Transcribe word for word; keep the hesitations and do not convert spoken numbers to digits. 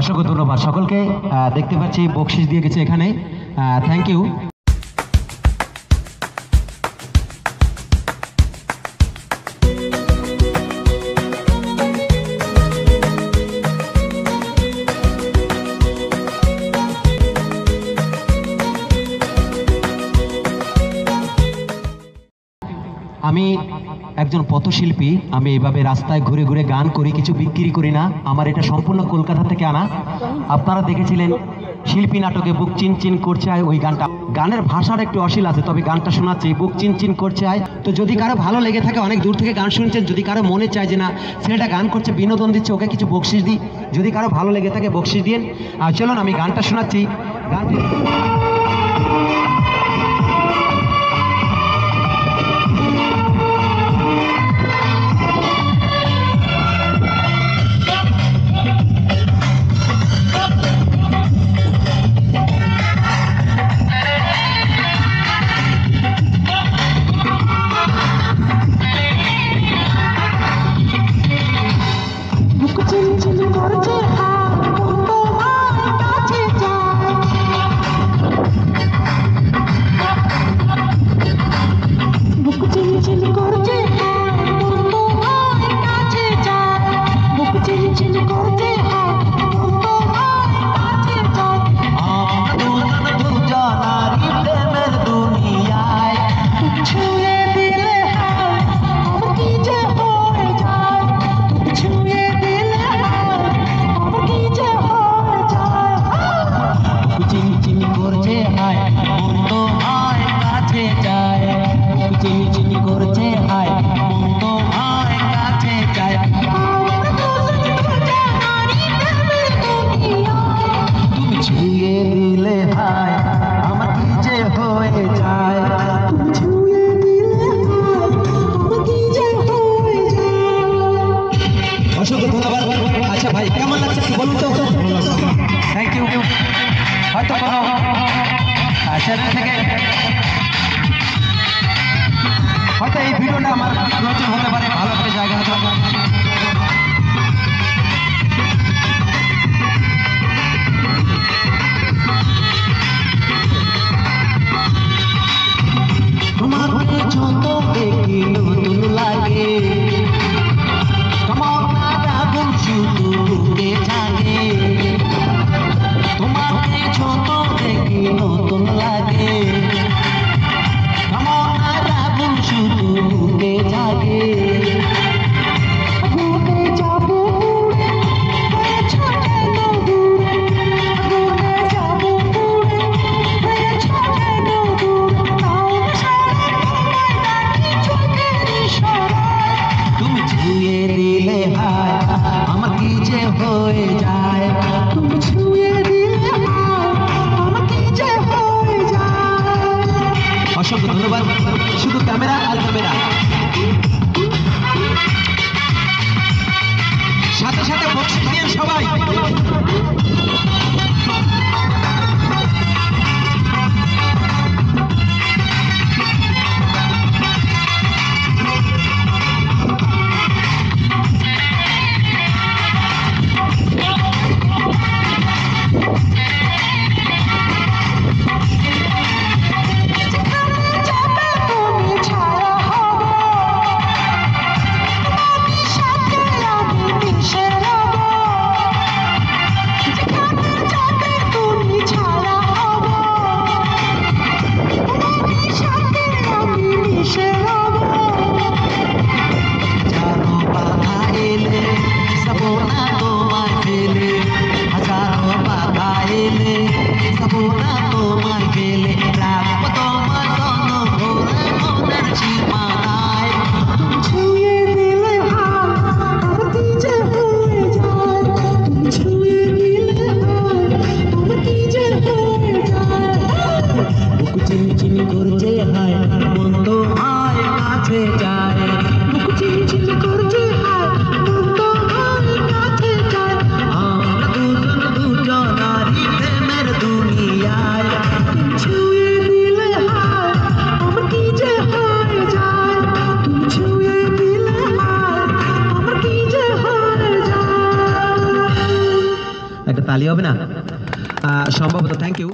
असंख्य धन्यवाद सकल के देखते पाচ্ছি बक्सिस दिए गेছে এখানে थैंक यू। আমি একজন পথশিল্পী, আমি এইভাবে রাস্তায় ঘুরে ঘুরে গান করি, কিছু বিক্রি করি না, আমার এটা সম্পূর্ণ কলকাতা থেকে আনা। আপনারা দেখেছিলেন শিল্পী নাটকে বুক চিন চিন করছে আয়, ওই গানটা গানের ভাষার একটু অশীল আছে, তবে গানটা শোনাচ্ছি বুক চিন চিন করছে আয়। তো যদি কারো ভালো লেগে থাকে, অনেক দূর থেকে গান শুনছেন, যদি কারো মনে চায় যে না ছেলেটা গান করছে বিনোদন দিচ্ছে ওকে কিছু বকশিস দিই, যদি কারো ভালো লেগে থাকে বকশিস দিন। আর চলুন আমি গানটা শোনাচ্ছি, গান ताली होबे ना सम्भवत। Thank you.